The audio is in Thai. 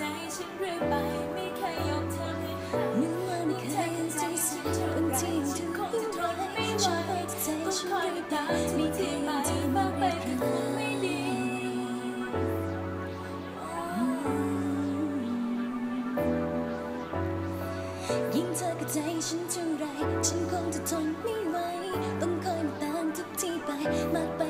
ใจฉันเรื่อยไปไม่เคยยอมเธอเลยห่างต้องแทนใจฉันเท่าไรฉันคงจะทนไม่ไหวต้องคอยตามทุกทีไปมากไปก็คงไม่ดียิ่งเธอกับใจฉันเท่าไรฉันคงจะทนไม่ไหวต้องคอยตามทุกทีไปมากไป